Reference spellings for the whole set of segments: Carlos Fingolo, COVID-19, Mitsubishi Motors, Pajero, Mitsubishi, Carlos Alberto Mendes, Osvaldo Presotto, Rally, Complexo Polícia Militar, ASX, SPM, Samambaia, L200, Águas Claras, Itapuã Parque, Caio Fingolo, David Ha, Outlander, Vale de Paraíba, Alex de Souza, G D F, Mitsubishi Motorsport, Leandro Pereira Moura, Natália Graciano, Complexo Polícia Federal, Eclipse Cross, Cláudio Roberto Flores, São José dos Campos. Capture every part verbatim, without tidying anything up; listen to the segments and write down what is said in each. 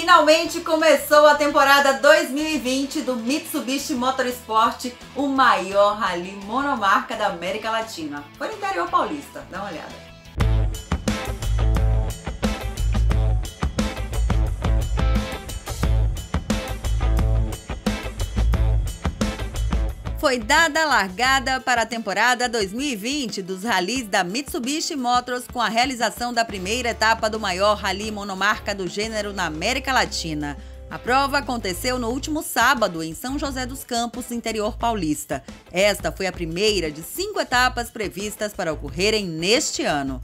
Finalmente começou a temporada dois mil e vinte do Mitsubishi Motorsport, o maior rally monomarca da América Latina. Foi no interior paulista, dá uma olhada. Foi dada a largada para a temporada dois mil e vinte dos rallies da Mitsubishi Motors com a realização da primeira etapa do maior rally monomarca do gênero na América Latina. A prova aconteceu no último sábado em São José dos Campos, interior paulista. Esta foi a primeira de cinco etapas previstas para ocorrerem neste ano.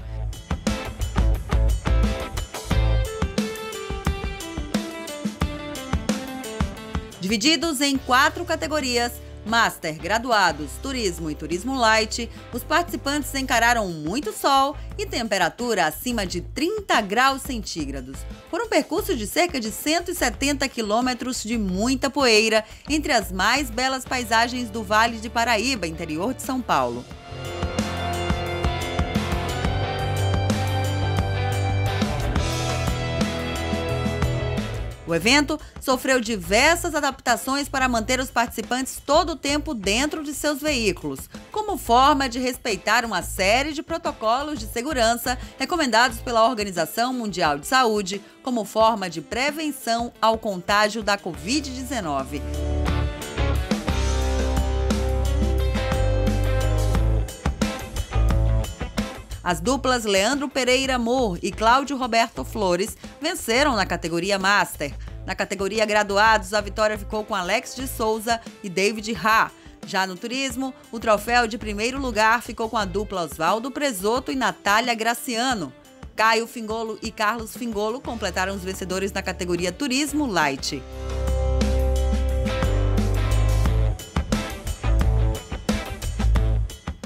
Divididos em quatro categorias, Master, graduados, turismo e turismo light, os participantes encararam muito sol e temperatura acima de trinta graus centígrados. Por um percurso de cerca de cento e setenta quilômetros de muita poeira, entre as mais belas paisagens do Vale de Paraíba, interior de São Paulo. O evento sofreu diversas adaptações para manter os participantes todo o tempo dentro de seus veículos, como forma de respeitar uma série de protocolos de segurança recomendados pela Organização Mundial de Saúde, como forma de prevenção ao contágio da covid dezenove. As duplas Leandro Pereira Moura e Cláudio Roberto Flores venceram na categoria Master. Na categoria Graduados, a vitória ficou com Alex de Souza e David Ha. Já no turismo, o troféu de primeiro lugar ficou com a dupla Osvaldo Presotto e Natália Graciano. Caio Fingolo e Carlos Fingolo completaram os vencedores na categoria Turismo Light.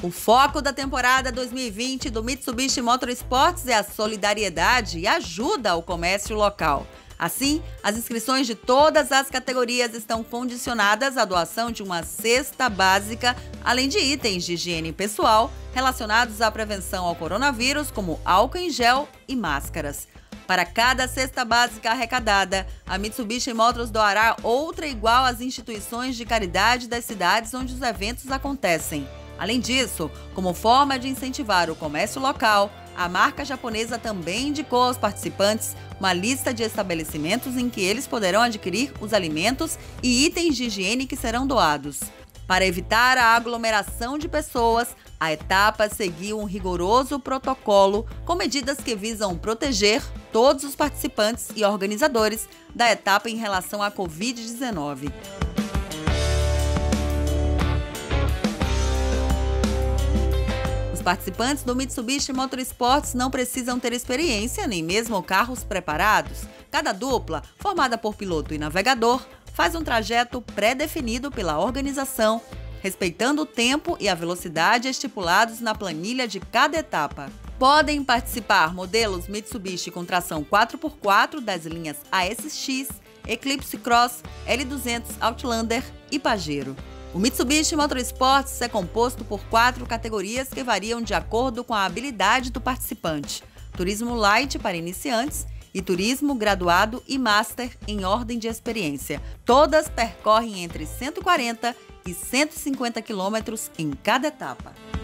O foco da temporada dois mil e vinte do Mitsubishi Motorsports é a solidariedade e ajuda ao comércio local. Assim, as inscrições de todas as categorias estão condicionadas à doação de uma cesta básica, além de itens de higiene pessoal relacionados à prevenção ao coronavírus, como álcool em gel e máscaras. Para cada cesta básica arrecadada, a Mitsubishi Motors doará outra igual às instituições de caridade das cidades onde os eventos acontecem. Além disso, como forma de incentivar o comércio local, a marca japonesa também indicou aos participantes uma lista de estabelecimentos em que eles poderão adquirir os alimentos e itens de higiene que serão doados. Para evitar a aglomeração de pessoas, a etapa seguiu um rigoroso protocolo com medidas que visam proteger todos os participantes e organizadores da etapa em relação à covid dezenove. Os participantes do Mitsubishi Motorsports não precisam ter experiência, nem mesmo carros preparados. Cada dupla, formada por piloto e navegador, faz um trajeto pré-definido pela organização, respeitando o tempo e a velocidade estipulados na planilha de cada etapa. Podem participar modelos Mitsubishi com tração quatro por quatro das linhas A S X, Eclipse Cross, L duzentos, Outlander e Pajero. O Mitsubishi Motorsports é composto por quatro categorias que variam de acordo com a habilidade do participante: Turismo Light para iniciantes e Turismo Graduado e Master em ordem de experiência. Todas percorrem entre cento e quarenta e cento e cinquenta quilômetros em cada etapa.